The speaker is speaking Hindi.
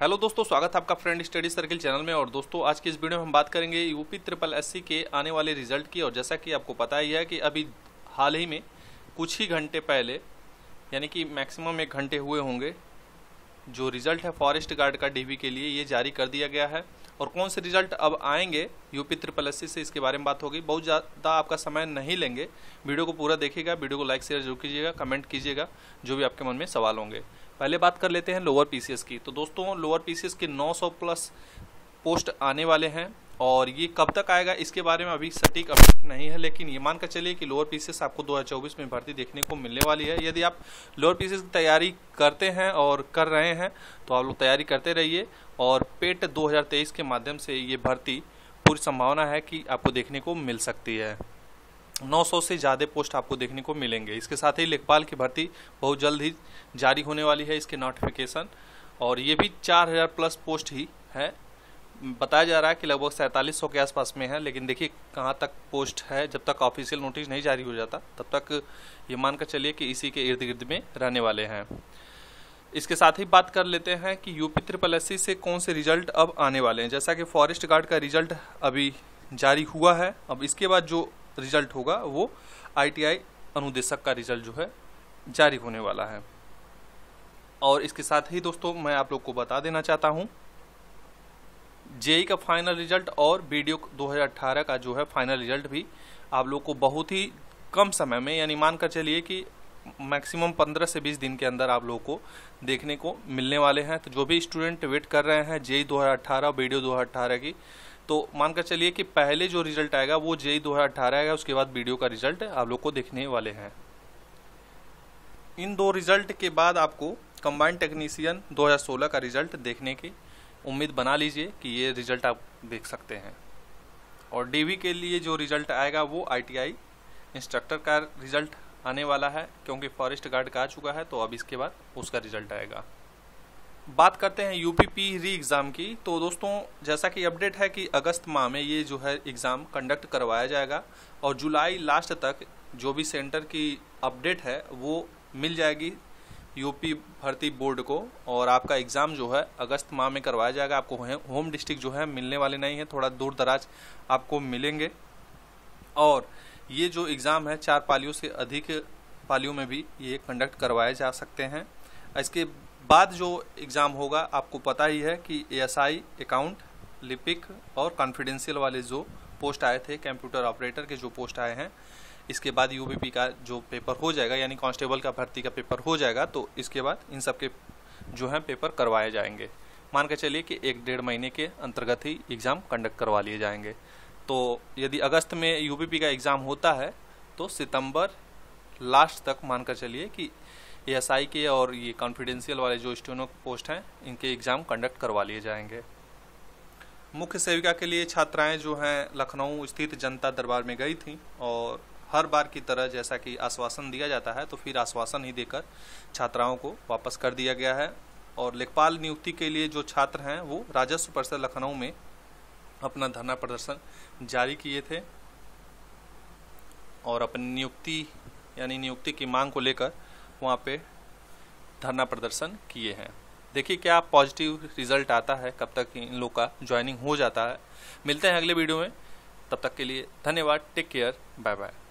हेलो दोस्तों, स्वागत है आपका फ्रेंड स्टडी सर्किल चैनल में। और दोस्तों आज की इस वीडियो में हम बात करेंगे UPSSSC के आने वाले रिजल्ट की। और जैसा कि आपको पता ही है कि अभी हाल ही में कुछ ही घंटे पहले, यानी कि मैक्सिमम 1 घंटे हुए होंगे, जो रिज़ल्ट है फॉरेस्ट गार्ड का DV के लिए ये जारी कर दिया गया है। और कौन से रिजल्ट अब आएंगे UPSSSC से, इसके बारे में बात होगी। बहुत ज़्यादा आपका समय नहीं लेंगे, वीडियो को पूरा देखिएगा, वीडियो को लाइक शेयर जरूर कीजिएगा, कमेंट कीजिएगा जो भी आपके मन में सवाल होंगे। पहले बात कर लेते हैं लोअर PCS की। तो दोस्तों लोअर PCS के 900 प्लस पोस्ट आने वाले हैं और ये कब तक आएगा इसके बारे में अभी सटीक अपडेट नहीं है, लेकिन ये मान कर चलिए कि लोअर PCS आपको 2024 में भर्ती देखने को मिलने वाली है। यदि आप लोअर PCS की तैयारी करते हैं और कर रहे हैं तो आप लोग तैयारी करते रहिए। और पेट 2023 के माध्यम से ये भर्ती पूरी संभावना है कि आपको देखने को मिल सकती है। 900 से ज़्यादा पोस्ट आपको देखने को मिलेंगे। इसके साथ ही लेखपाल की भर्ती बहुत जल्द ही जारी होने वाली है, इसके नोटिफिकेशन, और ये भी 4000 प्लस पोस्ट ही है। बताया जा रहा है कि लगभग 4700 के आसपास में है, लेकिन देखिए कहाँ तक पोस्ट है। जब तक ऑफिशियल नोटिस नहीं जारी हो जाता तब तक ये मान कर चलिए कि इसी के इर्द गिर्द में रहने वाले हैं। इसके साथ ही बात कर लेते हैं कि UPSSSC से कौन से रिजल्ट अब आने वाले हैं। जैसा कि फॉरेस्ट गार्ड का रिजल्ट अभी जारी हुआ है, अब इसके बाद जो रिजल्ट होगा वो ITI अनुदेशक का रिजल्ट जो है जारी होने वाला है। और इसके साथ ही दोस्तों मैं आप लोग को बता देना चाहता हूँ JEE का फाइनल रिजल्ट और VDO 2018 का जो है फाइनल रिजल्ट भी आप लोग को बहुत ही कम समय में, यानी मान कर चलिए कि मैक्सिमम 15 से 20 दिन के अंदर आप लोगों को देखने को मिलने वाले हैं। तो जो भी स्टूडेंट वेट कर रहे हैं JEE 2018 और VDO 2018 की, तो मानकर चलिए कि पहले जो रिजल्ट आएगा वो JEE 2018 आएगा, उसके बाद VDO का रिजल्ट आप लोग को देखने वाले हैं। इन दो रिजल्ट के बाद आपको कंबाइंड टेक्नीशियन 2016 का रिजल्ट देखने की उम्मीद बना लीजिए कि ये रिजल्ट आप देख सकते हैं। और DV के लिए जो रिजल्ट आएगा वो ITI इंस्ट्रक्टर का रिजल्ट आने वाला है, क्योंकि फॉरेस्ट गार्ड का आ चुका है तो अब इसके बाद उसका रिजल्ट आएगा। बात करते हैं UPP री एग्ज़ाम की। तो दोस्तों जैसा कि अपडेट है कि अगस्त माह में ये जो है एग्ज़ाम कंडक्ट करवाया जाएगा और जुलाई लास्ट तक जो भी सेंटर की अपडेट है वो मिल जाएगी UP भर्ती बोर्ड को। और आपका एग्ज़ाम जो है अगस्त माह में करवाया जाएगा। आपको होम डिस्ट्रिक्ट जो है मिलने वाले नहीं है, थोड़ा दूर दराज आपको मिलेंगे। और ये जो एग्ज़ाम है 4 पालियों से अधिक पालियों में भी ये कंडक्ट करवाए जा सकते हैं। इसके बाद जो एग्ज़ाम होगा आपको पता ही है कि ASI, अकाउंट, लिपिक और कॉन्फिडेंशियल वाले जो पोस्ट आए थे, कंप्यूटर ऑपरेटर के जो पोस्ट आए हैं, इसके बाद UPP का जो पेपर हो जाएगा, यानी कांस्टेबल का भर्ती का पेपर हो जाएगा। तो इसके बाद इन सब के जो हैं पेपर करवाए जाएंगे। मान के चलिए कि 1-1.5 महीने के अंतर्गत ही एग्ज़ाम कंडक्ट करवा लिए जाएंगे। तो यदि अगस्त में UPP का एग्ज़ाम होता है तो सितंबर लास्ट तक मान कर चलिए कि ASI के और ये कॉन्फिडेंशियल वाले जो स्टेनो पोस्ट हैं इनके एग्ज़ाम कंडक्ट करवा लिए जाएंगे। मुख्य सेविका के लिए छात्राएं जो हैं लखनऊ स्थित जनता दरबार में गई थीं और हर बार की तरह जैसा कि आश्वासन दिया जाता है तो फिर आश्वासन ही देकर छात्राओं को वापस कर दिया गया है। और लेखपाल नियुक्ति के लिए जो छात्र हैं वो राजस्व परिसर लखनऊ में अपना धरना प्रदर्शन जारी किए थे और अपनी नियुक्ति यानी नियुक्ति की मांग को लेकर वहाँ पे धरना प्रदर्शन किए हैं। देखिए क्या पॉजिटिव रिजल्ट आता है, कब तक इन लोग का ज्वाइनिंग हो जाता है। मिलते हैं अगले वीडियो में, तब तक के लिए धन्यवाद, टेक केयर, बाय बाय।